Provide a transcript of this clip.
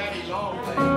daddy long legs.